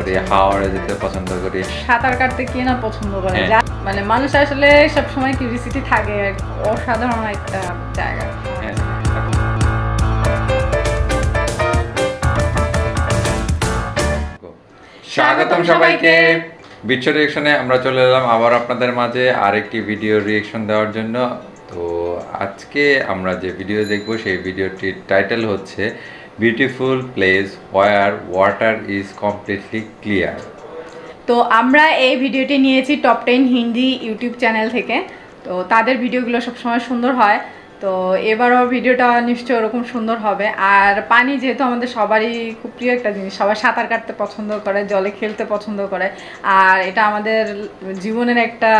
করে, হাওড়ে যেতে পছন্দ করে, সাঁতার কাটতে কে না পছন্দ করে। মানে মানুষ আসলে সবসময় কিউরিসিটি থাকে, অসাধারণ একটা জায়গা। স্বাগতম সবাইকে বিচ্ছু রিয়েকশনে। আমরা চলে এলাম আবার আপনাদের মাঝে আরেকটি ভিডিও রিয়েকশন দেওয়ার জন্য। তো আজকে আমরা যে ভিডিও দেখবো সেই ভিডিওটির টাইটেল হচ্ছে beautiful place where water is completely clear. তো আমরা এই ভিডিওটি নিয়েছি টপ 10 হিন্দি ইউটিউব চ্যানেল থেকে। তো তাদের ভিডিওগুলো সবসময় সুন্দর হয়, তো এবারও ভিডিওটা নিশ্চয়ই ওরকম সুন্দর হবে। আর পানি যেহেতু আমাদের সবারই খুব প্রিয় একটা জিনিস, সবাই সাঁতার কাটতে পছন্দ করে, জলে খেলতে পছন্দ করে, আর এটা আমাদের জীবনের একটা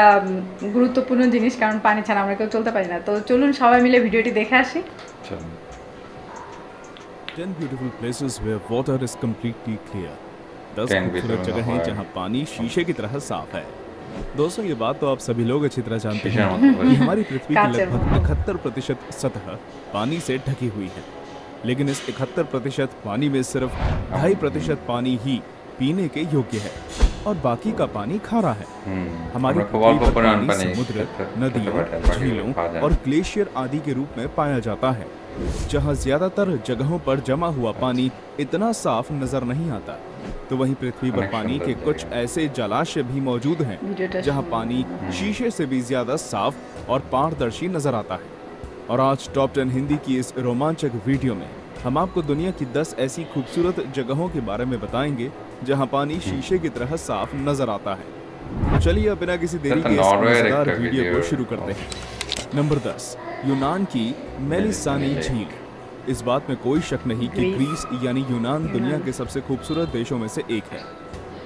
গুরুত্বপূর্ণ জিনিস, কারণ পানি ছাড়া আমরা কেউ চলতে পারি না। তো চলুন সবাই মিলে ভিডিওটি দেখে আসি। 10 beautiful places where water is completely clear। 10 खूबसूरत जगह है जहाँ पानी शीशे की तरह साफ है। दोस्तों ये बात तो आप सभी लोग अच्छी तरह जानते हैं, हमारी पृथ्वी की लगभग 71% सतह पानी से ढकी हुई है, लेकिन इस 71% पानी में सिर्फ 2.5% पानी ही पीने के योग्य है और बाकी का पानी खारा है। हमारी पृथ्वी पर पानी समुद्र, नदियों, झीलों और ग्लेशियर आदि के रूप में पाया जाता है, जहाँ ज्यादातर जगहों पर जमा हुआ पानी इतना साफ नजर नहीं आता। तो वहीं पृथ्वी पर पानी के कुछ ऐसे जलाशय भी मौजूद हैं जहां पानी शीशे से भी ज्यादा साफ और पारदर्शी नजर आता है। और आज टॉप 10 हिंदी की इस रोमांचक वीडियो में हम आपको दुनिया की 10 ऐसी खूबसूरत जगहों के बारे में बताएंगे जहां पानी शीशे की तरह साफ नजर आता है। चलिए अब बिना किसी देरी के इस वीडियो को शुरू करते हैं। नंबर 10, यूनान की मेलिसानी झील। इस बात में कोई शक नहीं कि ग्रीस यानी यूनान दुनिया के सबसे खूबसूरत देशों में से एक है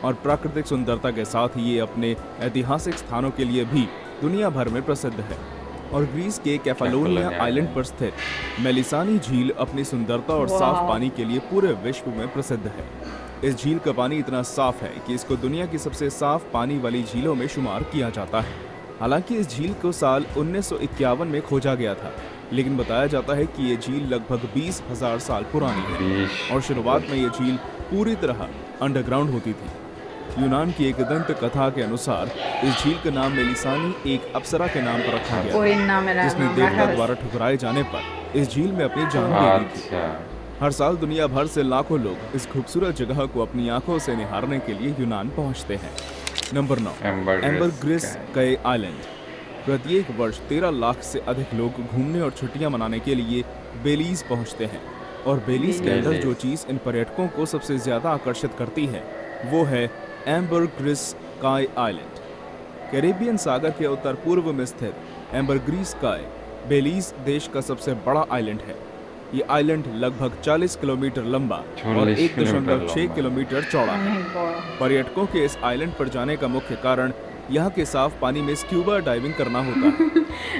और प्राकृतिक सुंदरता के साथ ही ये अपने ऐतिहासिक स्थानों के लिए भी दुनिया भर में प्रसिद्ध है। और ग्रीस के कैफालोनिया आइलैंड पर स्थित मेलिसानी झील अपनी सुंदरता और साफ पानी के लिए पूरे विश्व में प्रसिद्ध है। इस झील का पानी इतना साफ है कि इसको दुनिया की सबसे साफ पानी वाली झीलों में शुमार किया जाता है। हालांकि इस झील को साल 1951 में खोजा गया था, लेकिन बताया जाता है कि ये झील लगभग 20,000 साल पुरानी है और शुरुआत में ये झील पूरी तरह अंडरग्राउंड होती थी। यूनान की एक दंत कथा के अनुसार इस झील का नाम मेलिसानी एक अप्सरा के नाम पर रखा गया, जिसने देवता द्वारा ठुकराए जाने पर इस झील में अपनी जान दे दी थी। हर साल दुनिया भर से लाखों लोग इस खूबसूरत जगह को अपनी आंखों से निहारने के लिए यूनान पहुँचते हैं। नंबर 9, एम्बरग्रिस कई आइलैंड। प्रत्येक वर्ष 13 लाख से अधिक लोग घूमने और छुट्टियां मनाने के लिए बेलीज पहुंचते हैं और बेलीज के अंदर जो चीज़ इन पर्यटकों को सबसे ज़्यादा आकर्षित करती है वो है एम्बरग्रिस काई आइलैंड। कैरेबियन सागर के उत्तर पूर्व में स्थित एम्बरग्रिस काई बेलीज देश का सबसे बड़ा आइलैंड है। ये आइलैंड लगभग 40 किलोमीटर लंबा और 1.6 किलोमीटर चौड़ा है। पर्यटकों के इस आइलैंड पर जाने का मुख्य कारण यहाँ के साफ पानी में स्क्यूबा डाइविंग करना होता है।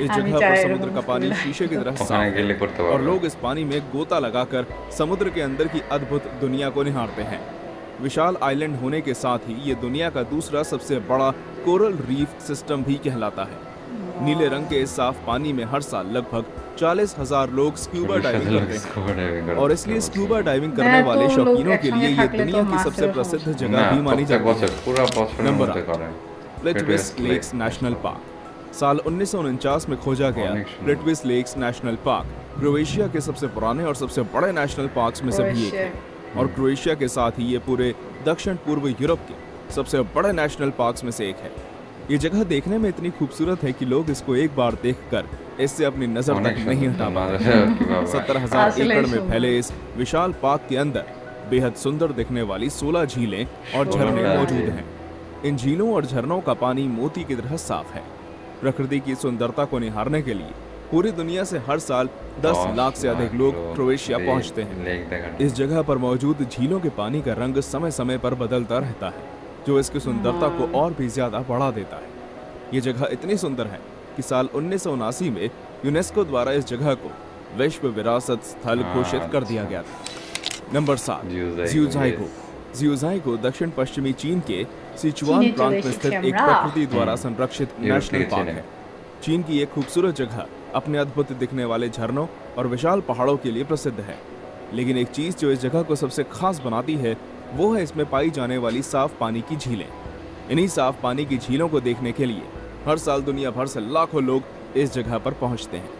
इस जगह पर समुद्र का पानी शीशे की तरह साफ और लोग इस पानी में गोता लगाकर समुद्र के अंदर की अद्भुत दुनिया को निहारते हैं। विशाल आइलैंड होने के साथ ही ये दुनिया का दूसरा सबसे बड़ा कोरल रीफ सिस्टम भी कहलाता है। नीले रंग के इस साफ पानी में हर साल लगभग 40,000 लोग स्क्यूबा डाइविंग करते हैं और इसलिए स्क्यूबा डाइविंग करने वाले शौकीनों के लिए ये दुनिया की सबसे प्रसिद्ध जगह भी मानी जाती है। Number 8, Plitvice Lakes National Park. साल 1949 में खोजा गया Plitvice Lakes National Park Croatia के सबसे पुराने और सबसे बड़े नेशनल पार्क्स में से भी एक है और क्रोएशिया के साथ ही ये पूरे दक्षिण पूर्व यूरोप के सबसे बड़े नेशनल पार्क्स में से एक है। ये जगह देखने में इतनी खूबसूरत है कि लोग इसको एक बार देखकर इससे अपनी नजर तक नहीं हटा पाते। 70,000 एकड़ में फैले इस विशाल पार्क के अंदर बेहद सुंदर दिखने वाली 16 झीलें और झरने मौजूद हैं। इन झीलों और झरनों का पानी मोती की तरह साफ है। प्रकृति की सुंदरता को निहारने के लिए पूरी दुनिया से हर साल 10 लाख से अधिक लोग क्रोएशिया पहुंचते हैं। इस जगह पर मौजूद झीलों के पानी का रंग समय समय पर बदलता रहता है, जो इसकी सुंदरता को और भी ज्यादा बढ़ा देता है। ये जगह इतनी सुंदर है कि साल 1979 में यूनेस्को द्वारा इस जगह को विश्व विरासत स्थल घोषित कर दिया गया था। नंबर 7, जियूझाइगो। जियूझाइगो दक्षिण पश्चिमी चीन के सिचुआन प्रांत में स्थित एक प्रकृति द्वारा संरक्षित नेशनल पार्क है। चीन की एक खूबसूरत जगह अपने अद्भुत दिखने वाले झरनों और विशाल पहाड़ों के लिए प्रसिद्ध है, लेकिन एक चीज जो इस जगह को सबसे खास बनाती है वो है इसमें पाई जाने वाली साफ पानी की झीलें। इन्हीं साफ पानी की झीलों को देखने के लिए हर साल दुनिया भर से लाखों लोग इस जगह पर पहुंचते हैं।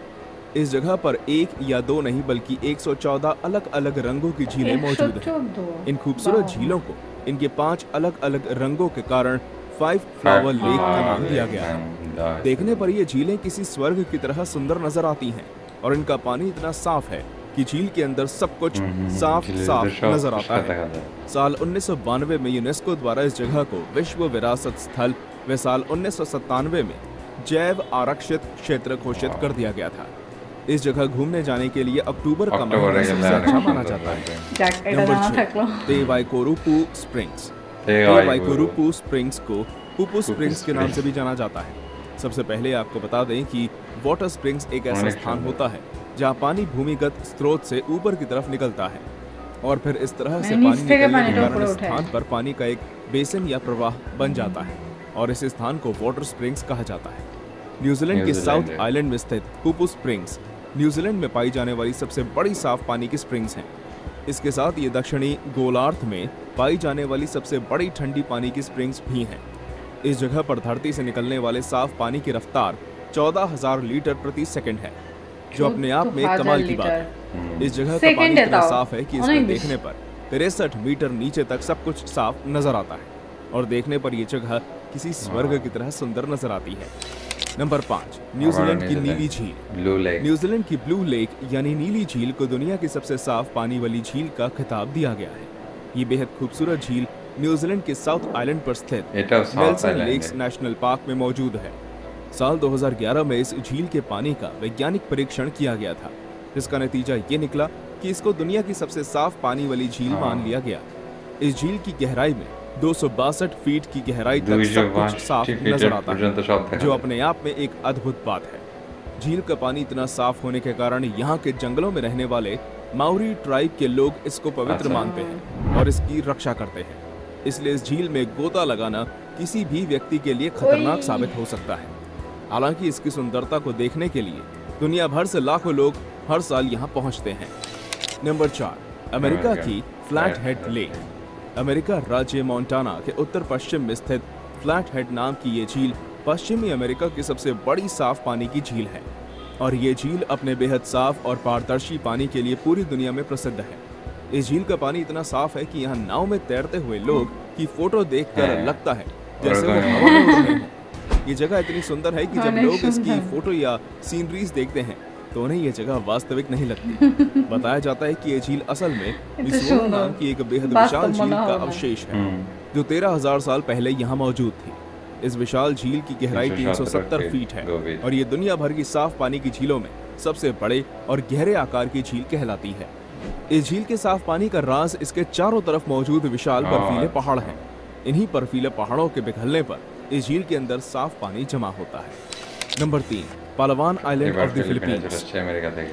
इस जगह पर एक या दो नहीं बल्कि 114 अलग अलग रंगों की झीलें मौजूद हैं। इन खूबसूरत झीलों को इनके 5 अलग अलग रंगों के कारण 5 फ्लावर लेक का नाम दिया गया है। देखने पर ये झीलें किसी स्वर्ग की तरह सुंदर नजर आती हैं और इनका पानी इतना साफ है कि झील के अंदर सब कुछ साफ साफ नजर आता है। साल 1992 में यूनेस्को द्वारा इस जगह को विश्व विरासत स्थल व साल 1997 में जैव आरक्षित क्षेत्र घोषित कर दिया गया था। इस जगह घूमने जाने के लिए अक्टूबर का महीना सबसे अच्छा माना जाता है। पुपू स्प्रिंग्स के नाम से भी जाना जाता है। सबसे पहले आपको बता दें कि वाटर स्प्रिंग्स एक ऐसा स्थान होता है जहाँ पानी भूमिगत स्रोत से ऊपर की तरफ निकलता है और फिर इस तरह से पानी निकलने के कारण स्थान पर पानी का एक बेसिन या प्रवाह बन जाता है और इस स्थान को वाटर स्प्रिंग्स कहा जाता है। न्यूजीलैंड के साउथ आइलैंड में स्थित पुपू स्प्रिंग्स न्यूजीलैंड में पाई जाने वाली सबसे बड़ी साफ पानी की स्प्रिंग्स हैं। इसके साथ ये दक्षिणी गोलार्ध में पाई जाने वाली सबसे बड़ी ठंडी पानी की स्प्रिंग्स भी हैं। इस जगह पर धरती से निकलने वाले साफ पानी की रफ्तार 14,000 लीटर प्रति सेकंड है, जो अपने आप में एक कमाल की बात है। इस जगह का पानी इतना साफ है कि इसमें देखने पर 63 मीटर नीचे तक सब कुछ साफ नजर आता है और देखने पर ये जगह किसी स्वर्ग की तरह सुंदर नजर आती है। नंबर 5, न्यूजीलैंड की नीली झील। Blue lake. न्यूजीलैंड की ब्लू लेक यानी नीली झील को दुनिया की सबसे साफ पानी वाली झील का खिताब दिया गया है। ये बेहद खूबसूरत झील न्यूजीलैंड के साउथ आइलैंड पर स्थित मेलिसानी लेक्स नेशनल पार्क में मौजूद है। साल 2011 में इस झील के पानी का वैज्ञानिक परीक्षण किया गया था, जिसका नतीजा ये निकला कि इसको दुनिया की सबसे साफ पानी वाली झील मान लिया गया। इस झील की गहराई में 262 फीट की गहराई तक सब कुछ साफ नजर आता है, जो अपने आप में एक अद्भुत बात है। झील का पानी इतना साफ होने के कारण यहाँ के जंगलों में रहने वाले माउरी ट्राइब के लोग इसको पवित्र मानते हैं और इसकी रक्षा करते हैं। इसलिए इस झील में गोता लगाना किसी भी व्यक्ति के लिए खतरनाक साबित हो सकता है। हालांकि इसकी सुंदरता को देखने के लिए दुनिया भर से लाखों लोग हर साल यहाँ पहुँचते हैं। नंबर 4, अमेरिका की फ्लैट हेड लेक। अमेरिका राज्य मोंटाना के उत्तर पश्चिम में स्थित फ्लैट हेड नाम की ये झील पश्चिमी अमेरिका की सबसे बड़ी साफ पानी की झील है और ये झील अपने बेहद साफ और पारदर्शी पानी के लिए पूरी दुनिया में प्रसिद्ध है। इस झील का पानी इतना साफ है कि यहाँ नाव में तैरते हुए लोग की फोटो देखकर लगता है जैसे वो हवा में उड़ रहे हैं। ये जगह इतनी सुंदर है कि जब लोग इसकी फोटो या सीनरीज देखते हैं तो उन्हें ये जगह वास्तविक नहीं लगती। बताया जाता है कि ये झील असल में विसोन नाम की एक बेहद विशाल झील का अवशेष है, जो 13,000 साल पहले यहाँ मौजूद थी। इस विशाल झील की गहराई 370 फीट है और ये दुनिया भर की साफ पानी की झीलों में सबसे बड़े और गहरे आकार की झील कहलाती है। इस झील के साफ पानी का राज इसके चारों तरफ मौजूद विशाल बर्फीले पहाड़ हैं। इन्हीं बर्फीले पहाड़ों के पिघलने पर इस झील के अंदर साफ पानी जमा होता है। Number 3, Palawan island of the Philippines.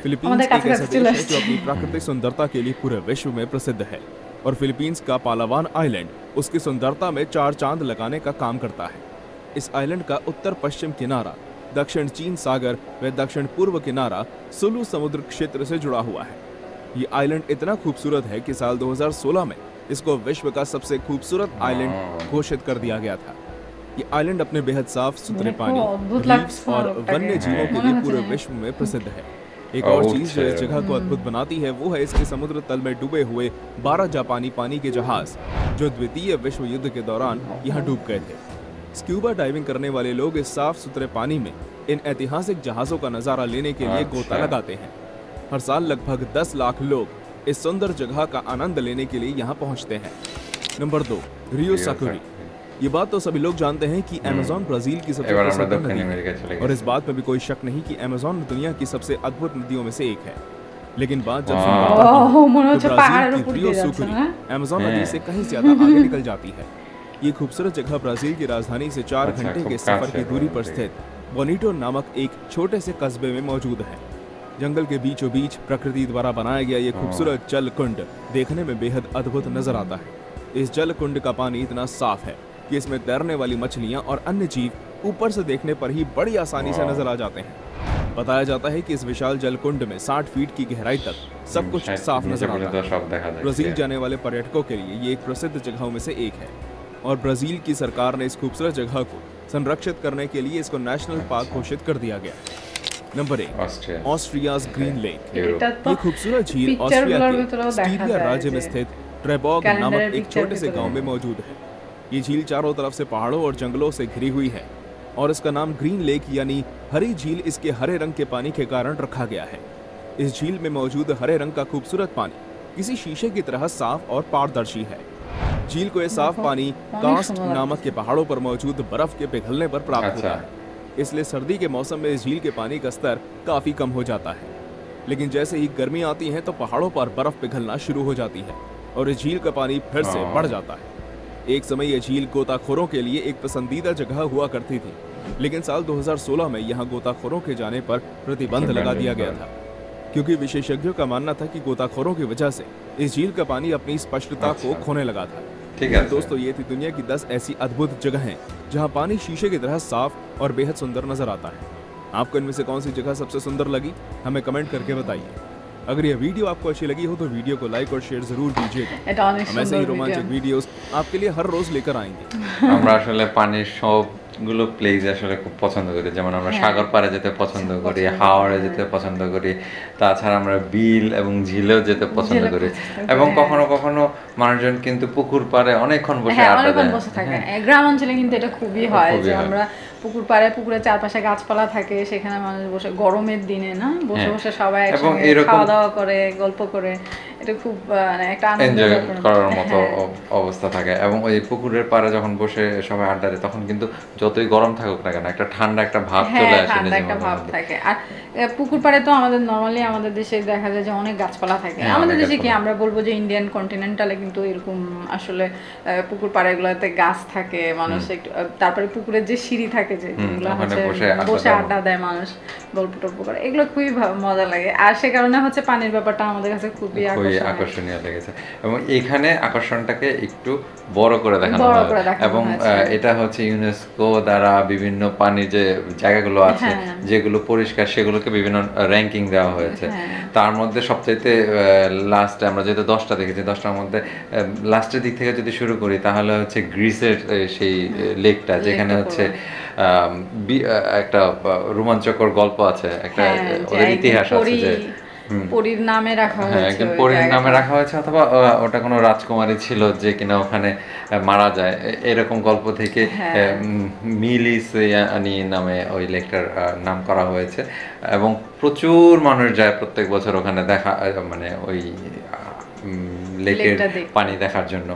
Philippines एक ऐसा देश है जो अपनी प्राकृतिक सुंदरता के लिए पूरे विश्व में प्रसिद्ध है और फिलीपींस का पालावान आइलैंड उसकी सुंदरता में 4 चांद लगाने का काम करता है। इस आइलैंड का उत्तर पश्चिम किनारा दक्षिण चीन सागर व दक्षिण पूर्व किनारा सुलु समुद्र क्षेत्र से जुड़ा हुआ है। ये आइलैंड इतना खूबसूरत है कि साल 2016 में इसको विश्व का सबसे खूबसूरत आइलैंड घोषित कर दिया गया था। ये आइलैंड अपने बेहद साफ सुथरे पानी और वन्य जीवों के लिए पूरे विश्व में प्रसिद्ध है। एक और चीज जो इस जगह को अद्भुत बनाती है वो है इसके समुद्र तल में डूबे हुए 12 जापानी पानी के जहाज, जो द्वितीय विश्व युद्ध के दौरान यहाँ डूब गए थे। स्क्यूबा डाइविंग करने वाले लोग इस साफ सुथरे पानी में इन ऐतिहासिक जहाजों का नजारा लेने के लिए गोता लगाते हैं। हर साल लगभग 10 लाख लोग इस सुंदर जगह का आनंद लेने के लिए यहाँ पहुँचते हैं। Number 2, Rio Sucuri. ये बात तो सभी लोग जानते हैं कि अमेज़न ब्राजील की सबसे प्रसिद्ध नदी है और इस बात पर भी कोई शक नहीं कि अमेज़न दुनिया की सबसे अद्भुत नदियों में से एक है। लेकिन बात जब ब्राजील की रियो सुकुरी अमेज़न नदी से कहीं ज्यादा आगे निकल जाती है। ये खूबसूरत जगह ब्राजील की राजधानी से 4 घंटे के सफर की दूरी पर स्थित बोनिटो नामक एक छोटे से कस्बे में मौजूद है। जंगल के बीचों बीच प्रकृति द्वारा बनाया गया ये खूबसूरत जल कुंड देखने में बेहद अद्भुत नजर आता है। इस जल कुंड का पानी इतना साफ है कि इसमें तैरने वाली मछलियां और अन्य जीव ऊपर से देखने पर ही बड़ी आसानी से नजर आ जाते हैं। बताया जाता है कि इस विशाल जलकुंड में 60 फीट की गहराई तक सब कुछ साफ नजर आता है। ब्राजील जाने वाले पर्यटकों के लिए ये एक प्रसिद्ध जगहों में से एक है और ब्राजील की सरकार ने इस खूबसूरत जगह को संरक्षित करने के लिए इसको नेशनल पार्क घोषित कर दिया गया। Number 1, Austria's green lake. ये खूबसूरत झील ऑस्ट्रिया के स्टीरिया राज्य में स्थित ट्रेबॉग नामक एक छोटे से गाँव में मौजूद है। ये झील चारों तरफ से पहाड़ों और जंगलों से घिरी हुई है और इसका नाम ग्रीन लेक यानी हरी झील इसके हरे रंग के पानी के कारण रखा गया है। इस झील में मौजूद हरे रंग का खूबसूरत पानी किसी शीशे की तरह साफ और पारदर्शी है। झील को यह साफ पानी कास्ट नामक के पहाड़ों पर मौजूद बर्फ के पिघलने पर प्राप्त होता है, इसलिए सर्दी के मौसम में इस झील के पानी का स्तर काफी कम हो जाता है। लेकिन जैसे ही गर्मी आती है तो पहाड़ों पर बर्फ पिघलना शुरू हो जाती है और इस झील का पानी फिर से बढ़ जाता है। एक समय यह झील गोताखोरों के लिए एक पसंदीदा जगह हुआ करती थी, लेकिन साल 2016 में यहाँ गोताखोरों के जाने पर प्रतिबंध लगा दिया गया था, क्योंकि विशेषज्ञों का मानना था कि गोताखोरों की वजह से इस झील का पानी अपनी स्पष्टता को खोने लगा था। ठीक है दोस्तों, ये थी दुनिया की 10 ऐसी अद्भुत जगहें जहाँ पानी शीशे की तरह साफ और बेहद सुंदर नजर आता है। आपको इनमें से कौन सी जगह सबसे सुंदर लगी, हमें कमेंट करके बताइए। अगर यह वीडियो आपको अच्छी लगी हो तो वीडियो को लाइक और शेयर जरूर कीजिएगा। हम ऐसे ही रोमांचक वीडियोस आपके लिए हर रोज लेकर आएंगे। আমরা আসলে পানির সবগুলো প্লেস আসলে খুব পছন্দ করি, যেমন আমরা সাগর পাড়ে যেতে পছন্দ করি, হাওরে যেতে পছন্দ করি, তাছাড়া আমরা বিল এবং ঝিলেও যেতে পছন্দ করি এবং কখনো কখনো মানুষজন কিন্তু পুকুর পাড়ে অনেকক্ষণ বসে আড্ডা দেয়। গ্রাম অঞ্চলে কিন্তু এটা খুবই হয় যে আমরা পুকুর পাড়ে পুকুরে চারপাশে গাছপালা থাকে, সেখানে মানুষ বসে গরমের দিনে না বসে বসে সবাই একসাথে খাওয়া দাওয়া করে, গল্প করে, এটা খুব একটা আনন্দ করার মতো অবস্থা থাকে। এবং ওই পুকুরের পাড়ে যখন বসে সবাই আড্ডা দেয় তখন কিন্তু যতই গরম থাকুক না কেন একটা ঠান্ডা একটা ভাব চলে আসে, ঠান্ডা একটা ভাব থাকে। আর পুকুর পাড়ে তো আমাদের নরমালি আমাদের দেশে দেখা যায় যে অনেক গাছপালা থাকে। আমাদের দেশে কি আমরা বলবো যে ইন্ডিয়ান কন্টিনেন্টালে কিন্তু এরকম আসলে পুকুর পাড়েগুলোতে গাছ থাকে, মানুষ একটু তারপরে পুকুরের যে সিঁড়ি থাকে বিভিন্ন পানির যে জায়গাগুলো আছে যেগুলো পরিষ্কার সেগুলোকে বিভিন্ন র্যাঙ্কিং দেওয়া হয়েছে। তার মধ্যে সবচাইতে লাস্টে আমরা যেহেতু 10টা দেখেছি, 10টার মধ্যে লাস্টের দিক থেকে যদি শুরু করি তাহলে হচ্ছে গ্রিসের সেই লেকটা, যেখানে হচ্ছে একটা রোমাঞ্চকর গল্প আছে, একটা ওদের ইতিহাস আছে যে পরীর নামে রাখা হয়েছে, একজন পরীর নামে রাখা হয়েছে অথবা ওটা কোনো রাজকুমারী ছিল যে কিনা ওখানে মারা যায়, এরকম গল্প থেকে মিলিসানি নামে ওই লেকটার নাম করা হয়েছে। এবং প্রচুর মানুষ যায় প্রত্যেক বছর ওখানে দেখা মানে ওই লেকের পানি দেখার জন্য।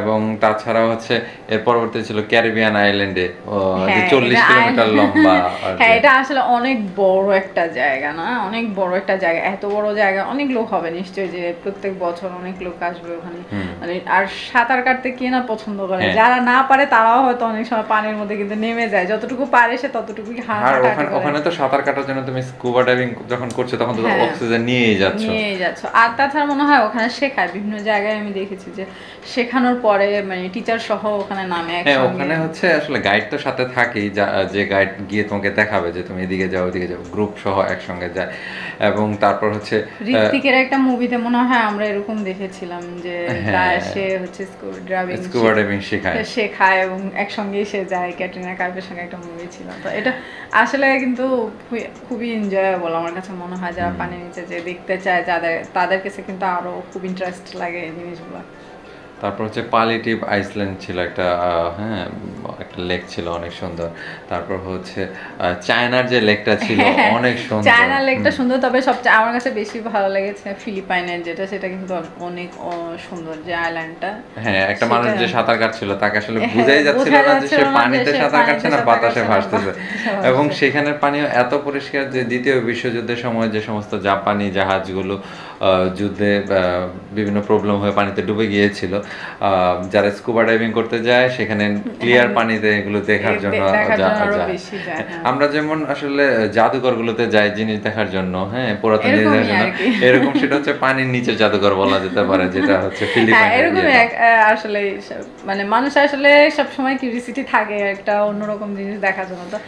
এবং তাছাড়া হচ্ছে এর পরবর্তী ছিল ক্যারিবিয়ান আইল্যান্ডে, 40 কিলোমিটার লম্বা। হ্যাঁ, এটা আসলে অনেক বড় একটা জায়গা না, অনেক বড় একটা জায়গা, এত বড় জায়গা অনেক লোক হবে নিশ্চয়ই, যে প্রত্যেক বছর অনেক লোক আসবে ওখানে। মানে আর সাঁতার কাটতে কে না পছন্দ করে, যারা না পারে তারাও হয়তো অনেক সময় পানির মধ্যে কিন্তু নেমে যায়, যতটুকু পারে সে ততটুকুই হাঁটা কাটে। ওখানে তো সাঁতার কাটার জন্য তুমি স্কুবা ডাইভিং যখন করছো তখন তো অক্সিজেন নিয়েই যাচ্ছ। আর তাছাড়া মনে হয় ওখানে শেখায়, বিভিন্ন জায়গায় আমি দেখেছি যে শেখানোর পরে মানে টিচার সহ ওখানে নামে। হ্যাঁ, ওখানে হচ্ছে আসলে গাইড তো সাথে থাকেই, যে গাইড গিয়ে তোমাকে দেখাবে যে তুমি এদিকে যাও ওদিকে যাও, গ্রুপ সহ একসঙ্গে যায়। এবং তারপর হচ্ছে ঋত্বিকের একটা মুভিতে মনে হয় আমরা এরকম দেখেছিলাম যে সে হচ্ছে স্কুবা ডাইভিং শেখায় এবং একসঙ্গে সে যায়, ক্যাটরিনা কাইফের সঙ্গে একটা মুভি ছিল। তো এটা আসলে কিন্তু খুবই এনজয়েবল আমার কাছে মনে হয়, যারা পানির নিচে যে দেখতে চায় তাদের কাছে কিন্তু আরো খুব ইন্টারেস্ট লাগে এই জিনিসগুলো। তারপর হচ্ছে পালিটিভ আইসল্যান্ড ছিল একটা, হ্যাঁ একটা লেক ছিল অনেক সুন্দর। তারপর হচ্ছে চায়নার যে লেকটা ছিল অনেক সুন্দর, চায়নার লেকটা সুন্দর। তবে সবচেয়ে আমার কাছে বেশি ভালো লেগেছে ফিলিপাইনের যেটা, সেটা কিন্তু অনেক সুন্দর যে আইল্যান্ডটা। হ্যাঁ, একটা মানুষ যে সাঁতার কাটছিল তাকে আসলে বুঝাই যাচ্ছিল না যে সে পানিতে সাঁতার কাটছে না বাতাসে ভাসতেছে। এবং সেখানের পানিও এত পরিষ্কার যে দ্বিতীয় বিশ্বযুদ্ধের সময় যে সমস্ত জাপানি জাহাজগুলো যুদ্ধে বিভিন্ন প্রবলেম হয়ে পানিতে ডুবে গিয়েছিল, যারা স্কুবা ডাইভিং করতে যায় সেখানে ক্লিয়ার পানিতে এগুলো দেখার জন্য যায়। আমরা যেমন আসলে জাদুঘরগুলোতে যাই জিনিস দেখার জন্য, হ্যাঁ পুরাতন জিনিস দেখার জন্য, এরকম সেটা হচ্ছে পানির নিচে জাদুঘর বলা যেতে পারে, যেটা হচ্ছে ফিলিপাইনে। এরকম আসলে মানে মানুষ আসলে সব সময় কিউরিওসিটি থাকে একটা অন্যরকম জিনিস দেখার জন্য, তো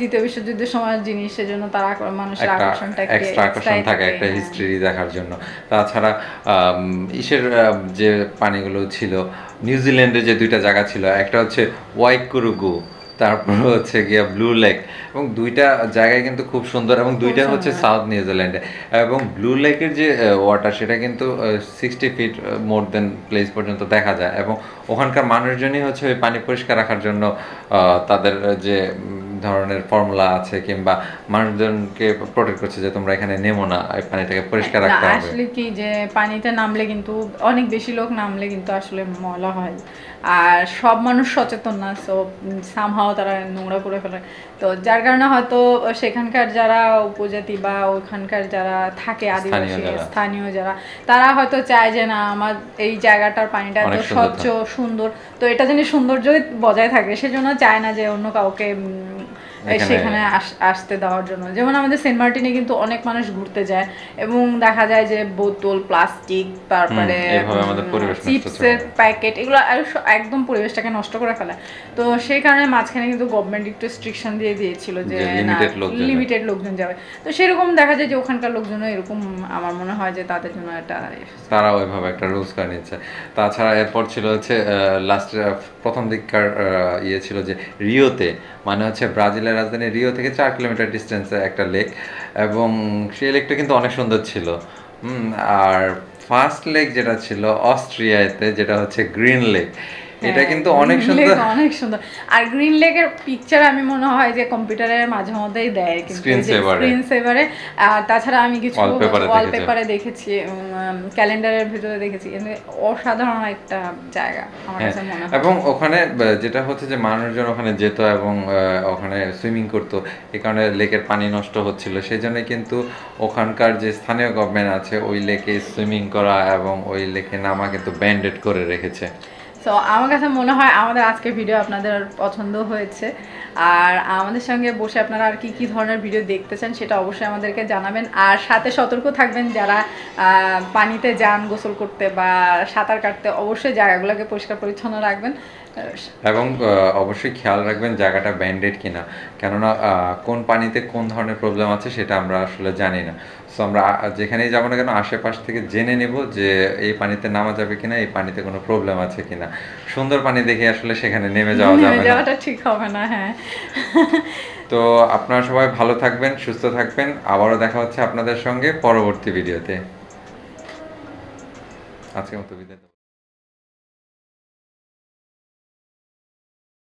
দ্বিতীয় বিশ্বযুদ্ধের সময় জিনিসের জন্য তারা মানুষের আকর্ষণটা একটা হিস্ট্রি দেখার জন্য। জন্য তাছাড়া ইসের যে পানিগুলো ছিল নিউজিল্যান্ডে যে দুইটা জায়গা ছিল একটা হচ্ছে ওয়াইকুরুগু তারপর হচ্ছে গিয়া ব্লু লেক এবং দুইটা জায়গা কিন্তু খুব সুন্দর এবং দুইটা হচ্ছে সাউথ নিউজিল্যান্ডে এবং ব্লু লেকের যে ওয়াটার সেটা কিন্তু 60 ফিট মোর দ্যান প্লেস পর্যন্ত দেখা যায় এবং ওখানকার মানুষজনই হচ্ছে ওই পানি পরিষ্কার রাখার জন্য তাদের যে ধরনের ফর্মুলা আছে কিংবা মানুষজনকে প্রোটেক্ট করছে যে তোমরা এখানে নেমো না এই পানিটাকে পরিষ্কার রাখতে হবে আসলে কি যে পানিতে নামলে কিন্তু অনেক বেশি লোক নামলে কিন্তু আসলে ময়লা হয় আর সব মানুষ সচেতন না সো সামহাও তারা নোংরা করে ফেলে তো যার কারণে হয়তো সেখানকার যারা উপজাতি বা ওখানকার যারা থাকে আদিবাসী স্থানীয় যারা তারা হয়তো চায় যে না আমার এই জায়গাটার পানিটা এত স্বচ্ছ সুন্দর তো এটা যেন সৌন্দর্য বজায় থাকে সেজন্য চায় না যে অন্য কাউকে সেখানে আসতে দেওয়ার জন্য যেমন আমাদের সেন্ট মার্টিনে কিন্তু অনেক মানুষ ঘুরতে যায় এবং দেখা যায় যে বোতল প্লাস্টিক তারপরে চিপসের প্যাকেট এগুলো একদম পরিবেশটাকে নষ্ট করে ফেলে তো সেই কারণে মাঝখানে কিন্তু গভর্নমেন্ট একটু রেস্ট্রিকশন দিয়ে দিয়েছিল যে লিমিটেড লোকজন যাবে তো সেরকম দেখা যায় যে ওখানকার লোকজন এরকম আমার মনে হয় যে তাদের জন্য একটা তারা ওইভাবে একটা রুলস করে নিচ্ছে তাছাড়া এরপর ছিল হচ্ছে লাস্ট প্রথম দিককার ইয়ে ছিল যে রিওতে মানে হচ্ছে ব্রাজিলের রাজধানী রিও থেকে 4 কিলোমিটার ডিস্টেন্সে একটা লেক এবং সেই লেকটা কিন্তু অনেক সুন্দর ছিল আর ফার্স্ট লেক যেটা ছিল অস্ট্রিয়াতে যেটা হচ্ছে গ্রিন লেক এটা কিন্তু অনেক সুন্দর আর গ্রিন লেকের পিকচার আমি মনে হয় যে কম্পিউটারের মাঝে মধ্যেই দেয় স্ক্রিন সেভারে আর তাছাড়া আমি কিছু ওয়ালপেপারে দেখেছি ক্যালেন্ডারের ভিতরে দেখেছি অসাধারণ একটা জায়গা আমার কাছে মনে হয় এবং ওখানে যেটা হচ্ছে যে মানুষজন ওখানে যেত এবং ওখানে সুইমিং করতো এই কারণে লেকের পানি নষ্ট হচ্ছিল সেই জন্য কিন্তু ওখানকার যে স্থানীয় গভর্নমেন্ট আছে ওই লেকে সুইমিং করা এবং ওই লেকে নামা কিন্তু ব্যান্ডেড করে রেখেছে সো আমার কাছে মনে হয় আমাদের আজকে ভিডিও আপনাদের পছন্দ হয়েছে আর আমাদের সঙ্গে বসে আপনারা আর কি কি ধরনের ভিডিও দেখতে চান সেটা অবশ্যই আমাদেরকে জানাবেন আর সাথে সতর্ক থাকবেন যারা পানিতে যান গোসল করতে বা সাঁতার কাটতে অবশ্যই জায়গাগুলোকে পরিষ্কার পরিচ্ছন্ন রাখবেন এবং অবশ্যই খেয়াল রাখবেন জায়গাটা ব্যান্ডেড কিনা কেননা কোন পানিতে কোন ধরনের প্রবলেম আছে সেটা আমরা আসলে জানি না সো আমরা যেখানেই যাবো না কেন আশেপাশ থেকে জেনে নেব যে এই পানিতে নামা যাবে কিনা এই পানিতে কোনো প্রবলেম আছে কিনা সুন্দর পানি দেখে আসলে সেখানে নেমে যাওয়া যাবে না যাওয়াটা ঠিক হবে না হ্যাঁ তো আপনারা সবাই ভালো থাকবেন সুস্থ থাকবেন আবারও দেখা হচ্ছে আপনাদের সঙ্গে পরবর্তী ভিডিওতে আজকের মতো বিদায়।